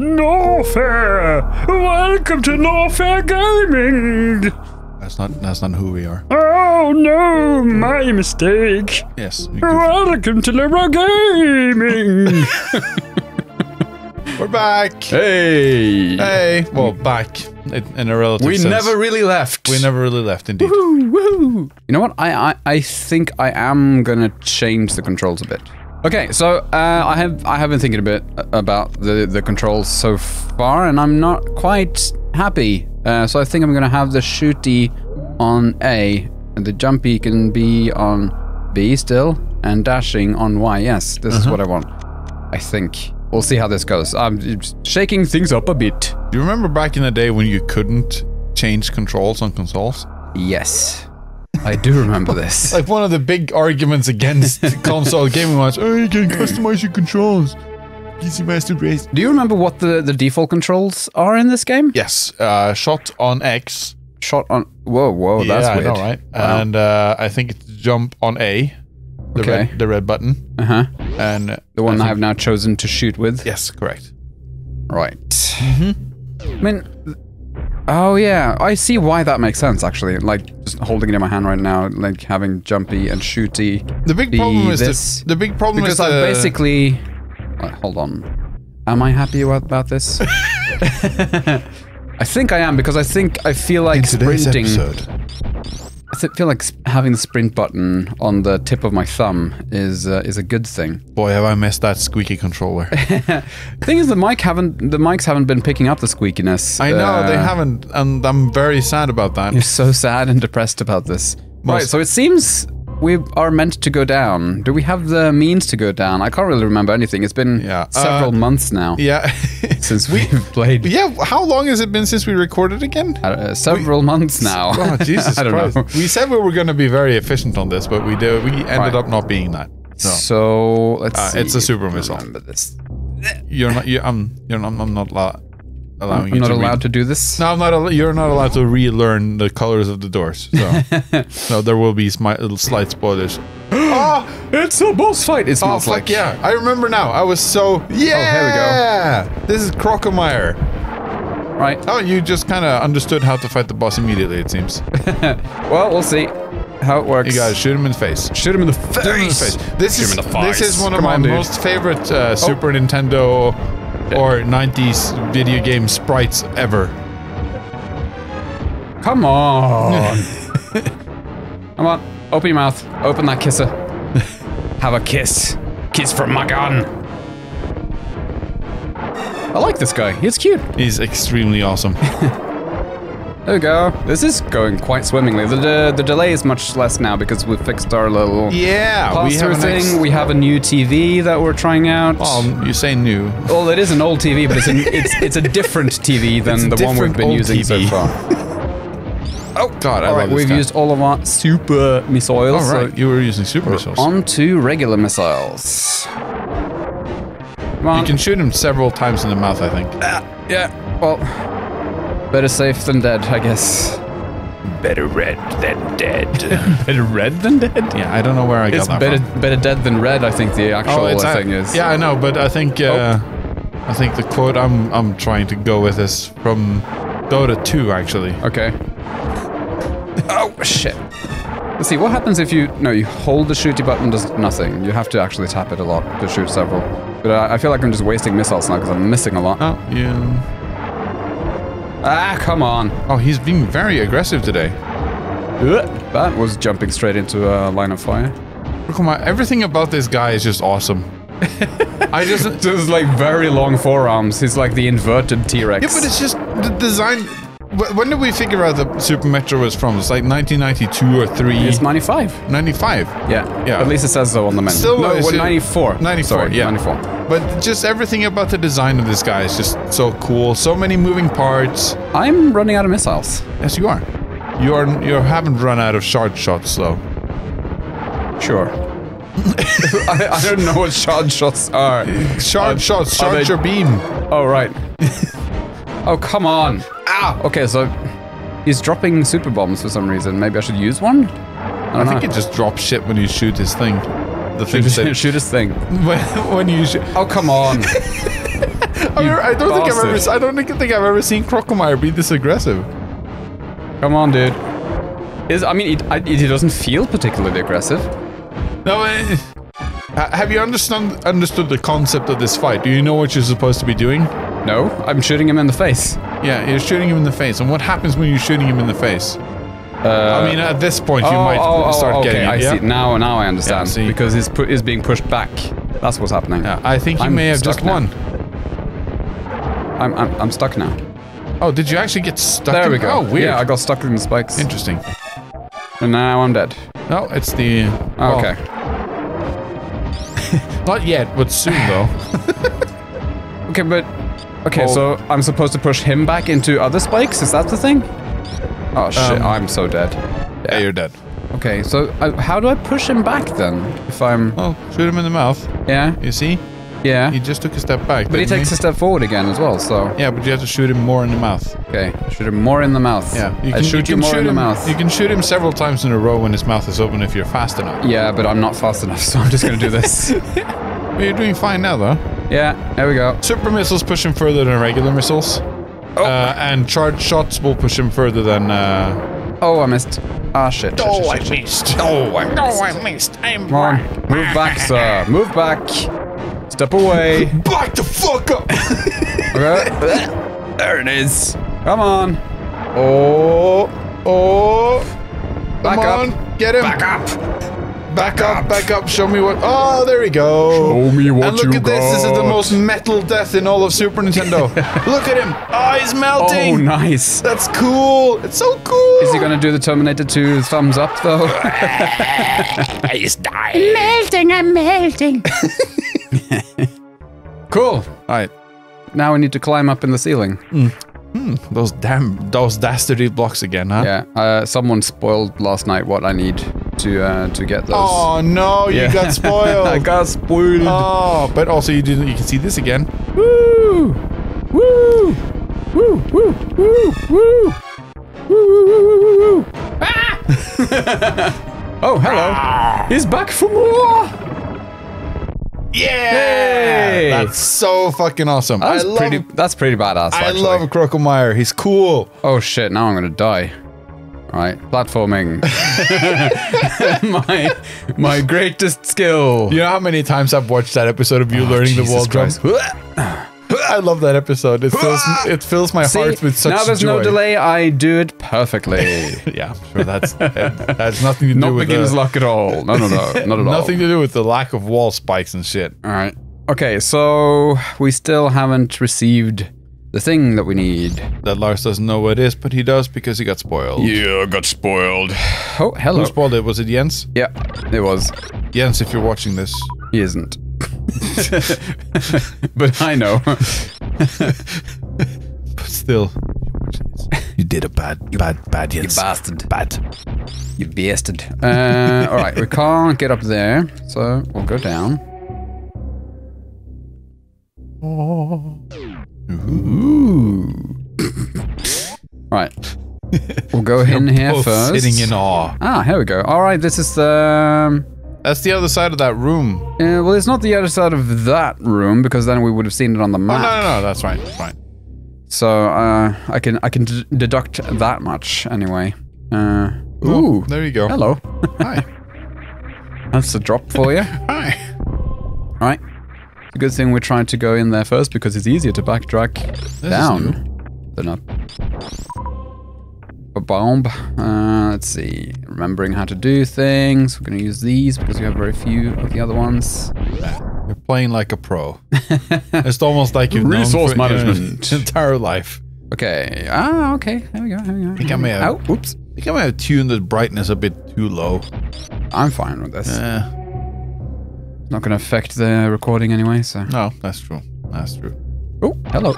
Norfair! Welcome to Norfair Gaming! That's not who we are. Oh no, my mistake. Yes. Welcome to Lowbrow Gaming! We're back. Hey. Hey. Well, back in a relative sense. We never really left. We never really left, indeed. Woohoo, woohoo. You know what? I think I am gonna change the controls a bit. Okay, so I have been thinking a bit about the controls so far, and I'm not quite happy. So I think I'm gonna have the shooty on A, and the jumpy can be on B still, and dashing on Y. Yes, this is what I want. I think. We'll see how this goes. I'm shaking things up a bit. Do you remember back in the day when you couldn't change controls on consoles? Yes. I do remember this. Like one of the big arguments against console gaming was, oh, you can customize your controls. PC Master Race. Do you remember what the default controls are in this game? Yes. Shot on X. Shot on... Whoa, whoa, yeah, that's weird. I know, right? Wow. And I think it's jump on A. The red button. Uh-huh. And the one I have now chosen to shoot with. Yes, correct. Right. Mm-hmm. I mean, oh yeah, I see why that makes sense actually. Like just holding it in my hand right now, like having jumpy and shooty. The big problem is this. The big problem is because I basically. Right, hold on. Am I happy about this? I think I am because I feel like sprinting. I feel like having the sprint button on the tip of my thumb is a good thing. Boy, have I missed that squeaky controller. Thing is, the mics haven't been picking up the squeakiness. I know they haven't, and I'm very sad about that. You're so sad and depressed about this. Right, so it seems we are meant to go down. Do we have the means to go down? I can't really remember anything. It's been several months now. Yeah, since we've played. Yeah, how long has it been since we recorded again? Several months now. Oh, Jesus I don't Christ. Know. We said we were going to be very efficient on this, but we ended up not being that. No. So let's see. It's a super missile. Remember this. You're not. I'm not allowed to do this? No, I'm not. You're not allowed to relearn the colors of the doors. So, no, there will be little slight spoilers. Oh, it's a boss fight. It smells like. Yeah, I remember now. I was so. Yeah. Oh, here we go. This is Crocomire. Right. Oh, you just kind of understood how to fight the boss immediately. It seems. Well, we'll see how it works. You gotta shoot him in the face. Shoot him in the face. Shoot him in the face. This is one of my most favorite Super Nintendo. Or 90s video game sprites ever. Come on. Come on. Open your mouth. Open that kisser. Have a kiss. Kiss from my gun. I like this guy. He's cute. He's extremely awesome. There we go. This is going quite swimmingly. The delay is much less now because we've fixed our little pass-through thing. We have a new TV that we're trying out. Oh, you say new. Well, it is an old TV, but it's a different TV than the one we've been using so far. Oh God! I love this. We've used all of our super missiles. All right, you were using super missiles. On to regular missiles. Come on. You can shoot him several times in the mouth, I think. Yeah. Well. Better safe than dead, I guess. Better red than dead. Better red than dead? Yeah, I don't know where I got that from. Better dead than red, I think the actual thing is. Yeah, I know, but I think I think the quote I'm trying to go with is from Dota 2, actually. Okay. Oh, shit. Let's see, what happens if you... No, you hold the shooty button, does nothing. You have to actually tap it a lot to shoot several. But I feel like I'm just wasting missiles now because I'm missing a lot. Oh, yeah. Ah, come on. Oh, he's being very aggressive today. That was jumping straight into a line of fire. Come on, everything about this guy is just awesome. I just like very long forearms. He's like the inverted T-Rex. Yeah, but it's just the design. When did we figure out that Super Metroid was from? It's like 1992 or 3. It's 95. 95? Yeah. At least it says so on the menu. Still, no, it's 94. 94, sorry, yeah. 94. But just everything about the design of this guy is just so cool. So many moving parts. I'm running out of missiles. Yes, you are. You haven't run out of shard shots, though. Sure. I don't know what shard shots are. Shard shots. Shard your beam. Oh, right. Oh, come on. Ow! Okay, so he's dropping super bombs for some reason. Maybe I should use one? I think it just drops shit when you shoot his thing. Shoot his thing. When you shoot. Oh, come on. Crocomire? I don't think I've ever seen Crocomire be this aggressive. Come on, dude. I mean, it doesn't feel particularly aggressive. No, have you understood the concept of this fight? Do you know what you're supposed to be doing? No, I'm shooting him in the face. Yeah, you're shooting him in the face. And what happens when you're shooting him in the face? I mean, at this point, you might start getting it, yeah? I see. Now I understand. Yeah, because he's being pushed back. That's what's happening. Yeah, I think you may have just won. I'm stuck now. Oh, did you actually get stuck? There we go. Oh, weird. Yeah, I got stuck in the spikes. Interesting. And now I'm dead. No, it's the... Oh, okay. Not yet, but soon, though. Okay, but... Okay, so I'm supposed to push him back into other spikes? Is that the thing? Oh, shit. I'm so dead. Yeah, you're dead. Okay, so how do I push him back, then? If I'm... Well, shoot him in the mouth. Yeah. You see? Yeah. He just took a step back. But he takes a step forward again as well, so... Yeah, but you have to shoot him more in the mouth. Okay, shoot him more in the mouth. Yeah. You can shoot him more in the mouth. You can shoot him several times in a row when his mouth is open if you're fast enough. Yeah, but I'm not fast enough, so I'm just gonna do this. But you're doing fine now, though. Yeah, there we go. Super missiles push him further than regular missiles. Oh. And charged shots will push him further than... Oh, I missed. Ah, shit. Oh, shit, I missed. Oh, I missed. Oh, I missed. I'm back. Move back, sir. Move back. Step away. Back the fuck up! Okay. There it is. Come on. Come on. Back up. Get him. Back up. Back up. Show me what... Oh, there we go. Show me what you got. And look at this. This is the most metal death in all of Super Nintendo. Look at him. Oh, he's melting. Oh, nice. That's cool. It's so cool. Is he going to do the Terminator 2 thumbs up, though? He's dying. Melting. I'm melting. Cool. All right. Now we need to climb up in the ceiling. Those dastardly blocks again, huh? Yeah. Someone spoiled last night what I need to get those. Oh no! Yeah. You got spoiled. I got spoiled. Oh, but also you didn't. You can see this again. Woo! Woo! Woo! Woo! Woo! Woo! Woo! Woo! Woo! Ah! Oh, hello! Ah. He's back for more. Yeah! Yay! That's so fucking awesome. That's pretty badass, actually. I love Crocomire. He's cool. Oh, shit. Now I'm going to die. All right. Platforming. my greatest skill. You know how many times I've watched that episode of you learning the wall jump? I love that episode. It fills my heart with such joy. Now there's no delay. I do it perfectly. Yeah, sure. That's nothing to do with beginner's luck at all. No, not at all. Nothing to do with the lack of wall spikes and shit. All right. Okay, so we still haven't received the thing that we need. That Lars doesn't know what it is, but he does because he got spoiled. Yeah, I got spoiled. Oh, hello. Who spoiled it? Was it Jens? Yeah, it was. Jens, if you're watching this. He isn't. But I know. But still, you did a bad, yes. You bastard. You bastard. All right, we can't get up there, so we'll go down. Ooh. All right, we'll go in here first. Sitting in awe. Ah, here we go. All right, this is the. That's the other side of that room. Well, it's not the other side of that room, because then we would have seen it on the map. Oh, no, that's fine. That's fine. So, I can deduct that much, anyway. Ooh. There you go. Hello. Hi. That's a drop for you. Hi. All right. It's a good thing we're trying to go in there first, because it's easier to backtrack down than up. A bomb. Let's see. Remembering how to do things. We're going to use these because we have very few of the other ones. You're playing like a pro. It's almost like you've known resource management your entire life. Okay. Ah, okay. There we go. I think I may have. Oh, oops. I think I may have tuned the brightness a bit too low. I'm fine with this. Not going to affect the recording anyway. So. No, that's true. That's true. Oh, hello.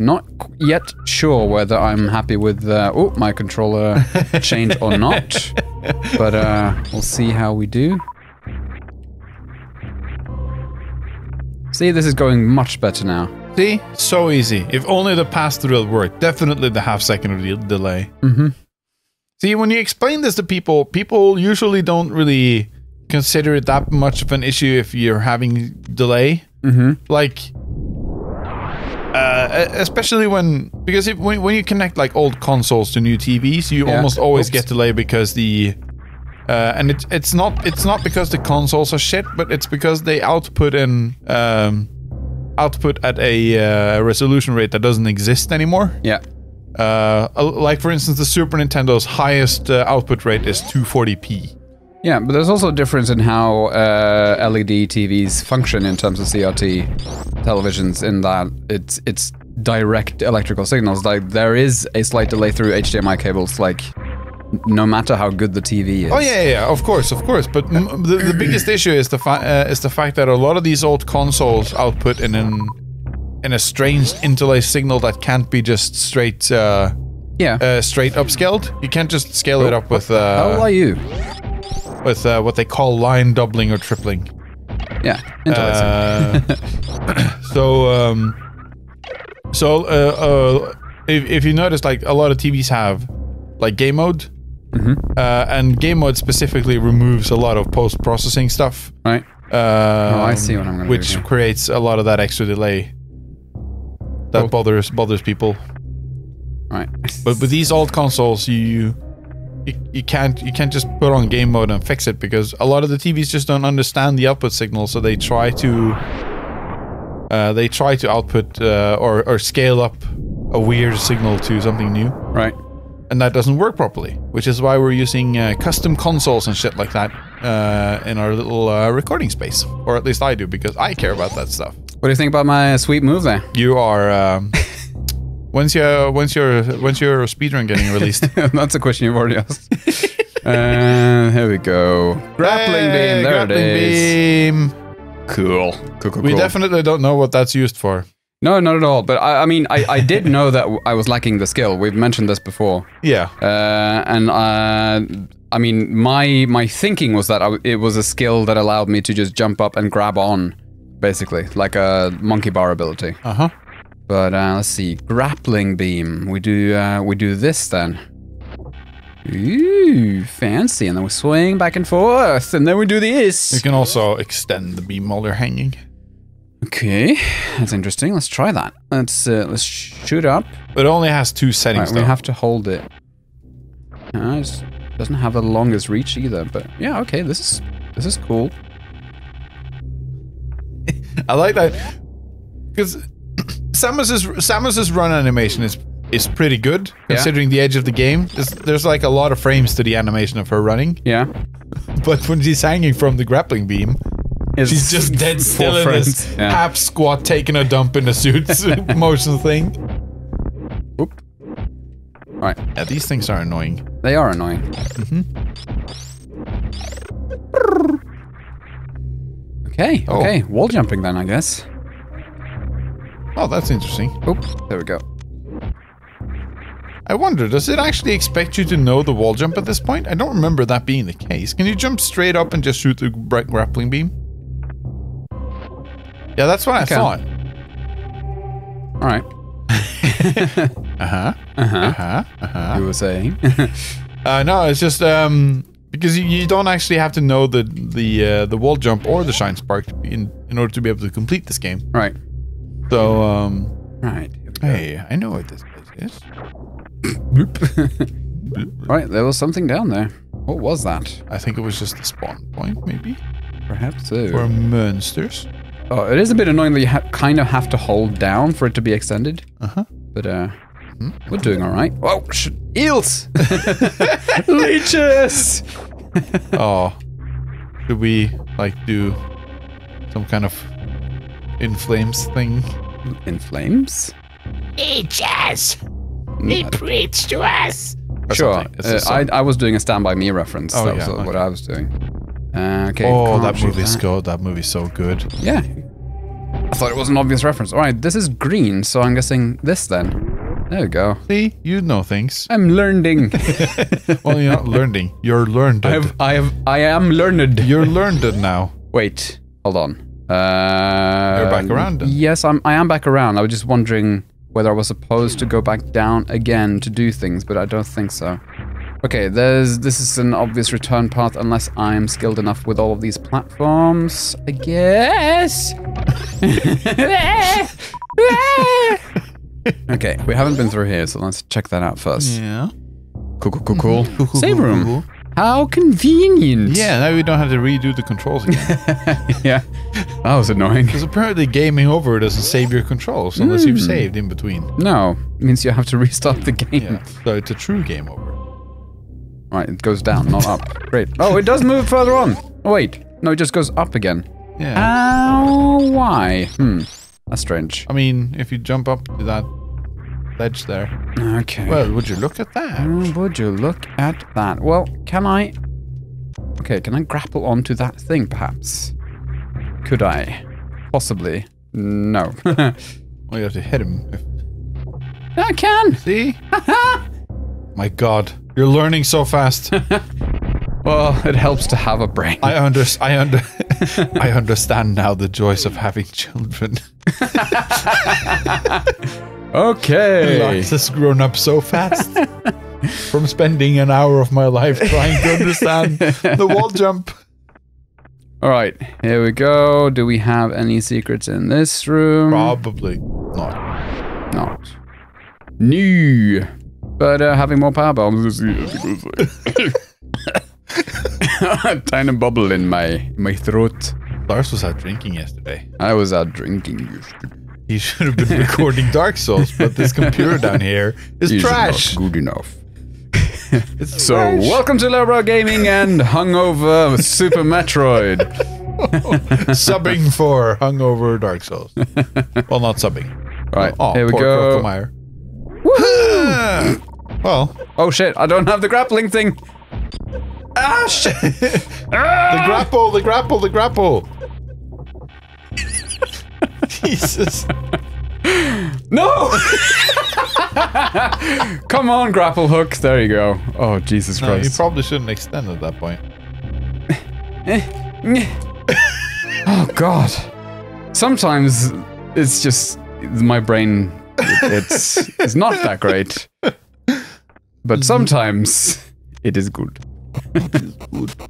Not yet sure whether I'm happy with my controller change or not, but we'll see how we do. See, this is going much better now. See? So easy. If only the pass through worked. Definitely the half-second delay. Mm-hmm. See, when you explain this to people, people usually don't really consider it that much of an issue if you're having delay. Like, especially when, because if, when you connect like old consoles to new TVs, you almost always get delay because the and it's not because the consoles are shit, but it's because they output in output at a resolution rate that doesn't exist anymore. Yeah. Like for instance, the Super Nintendo's highest output rate is 240p. Yeah, but there's also a difference in how LED TVs function in terms of CRT televisions, in that it's direct electrical signals. Like, there is a slight delay through HDMI cables, like, no matter how good the TV is. Oh yeah, yeah, of course. But the biggest issue is the fact that a lot of these old consoles output in a strange interlaced signal that can't be just straight straight upscaled. You can't just scale it up with how are you? With what they call line doubling or tripling. Yeah, if you notice, like, a lot of TVs have like game mode, and game mode specifically removes a lot of post-processing stuff. Right. Oh, I see what I'm gonna do. Which creates a lot of that extra delay that bothers people. Right. But with these old consoles, you can't just put on game mode and fix it, because a lot of the TVs just don't understand the output signal, so they try to output or scale up a weird signal to something new, right? And that doesn't work properly, which is why we're using custom consoles and shit like that in our little recording space, or at least I do, because I care about that stuff. What do you think about my sweet move there? You are. When's your speedrun getting released? That's a question you've already asked. Here we go. Grappling beam. There it is. Grappling beam. Cool. Cool. We definitely don't know what that's used for. No, not at all. But I mean, I did know that I was lacking the skill. We've mentioned this before. Yeah. I mean, my thinking was that it was a skill that allowed me to just jump up and grab on, basically, like a monkey bar ability. Uh huh. But let's see, grappling beam. We do this then. Ooh, fancy! And then we swing back and forth, and then we do this. You can also extend the beam while they're hanging. Okay, that's interesting. Let's try that. Let's shoot up. But it only has two settings. Right, we have to hold it. It doesn't have the longest reach either. But yeah, okay, this is cool. I like that, because Samus's run animation is pretty good, considering the edge of the game. There's like a lot of frames to the animation of her running. Yeah. But when she's hanging from the grappling beam, she's just dead still in this hap squat, taking a dump in a suit motion thing. Oop. Right. Yeah, these things are annoying. They are annoying. Okay. Oh. Okay. Wall jumping then, I guess. Oh, that's interesting. Oh, there we go. I wonder, does it actually expect you to know the wall jump at this point? I don't remember that being the case. Can you jump straight up and just shoot the bright grappling beam? Yeah, that's what I thought. All right. You were saying? No, it's just because you don't actually have to know the wall jump or the shine spark in order to be able to complete this game. Right. So, right. Hey, I know what this place is. Bloop. Right, there was something down there. What was that? I think it was just the spawn point, maybe. Perhaps so. For monsters. Oh, it is a bit annoying that you kind of have to hold down for it to be extended. But, we're doing all right. Oh, eels! Leeches! Oh. Should we, like, do some kind of in flames thing? In flames? Teach us! He preached to us! Sure. I was doing a Stand By Me reference. Oh, that was what I was doing. Okay. Oh, that movie's good. That movie's so good. Yeah. I thought it was an obvious reference. Alright, this is green, so I'm guessing this then. There we go. See? You know things. I'm learning. Well, you're not learning. You're learned. I am learned. You're learned now. Wait. Hold on. You're back around then. Yes, I am back around. I was just wondering whether I was supposed to go back down again to do things, but I don't think so. Okay, this is an obvious return path, unless I'm skilled enough with all of these platforms, I guess. Okay, we haven't been through here, so let's check that out first. Yeah. Cool, cool, cool, cool. Save room. How convenient. Yeah, now we don't have to redo the controls again. Yeah, that was annoying. Because apparently gaming over doesn't save your controls unless you've saved in between. No, it means you have to restart the game. Yeah. So it's a true game over. Right, it goes down, not up. Great. Oh, it does move further on. Oh, wait. No, it just goes up again. Yeah. Oh, why? Hmm. That's strange. I mean, if you jump up to that ledge there. Okay. Well, would you look at that? Would you look at that? Well, can I... Okay, can I grapple onto that thing, perhaps? Could I? Possibly. No. Well, you have to hit him. I can! See? My God. You're learning so fast. Well, it helps to have a brain. I understand now the joys of having children. Okay. Lars has grown up so fast. From spending an hour of my life trying to understand the wall jump. All right, here we go. Do we have any secrets in this room? Probably not. Not. No. But having more power bombs is a good thing. A tiny bubble in my throat. Lars was out drinking yesterday. I was out drinking yesterday. He should have been recording Dark Souls, but this computer down here is trash. Not good enough. It's so trash. Welcome to Lowbrow Gaming and Hungover Super Metroid. Subbing for Hungover Dark Souls. Well, not subbing. All right, here we go. Crocomire. Woohoo! Well. Oh shit, I don't have the grappling thing. Ah shit! The grapple, the grapple, the grapple! Jesus. No! Come on, grapple hook. There you go. Oh, Jesus Christ. You probably shouldn't extend at that point. Oh, God. Sometimes it's just my brain. It's not that great. But sometimes it is good. It is good.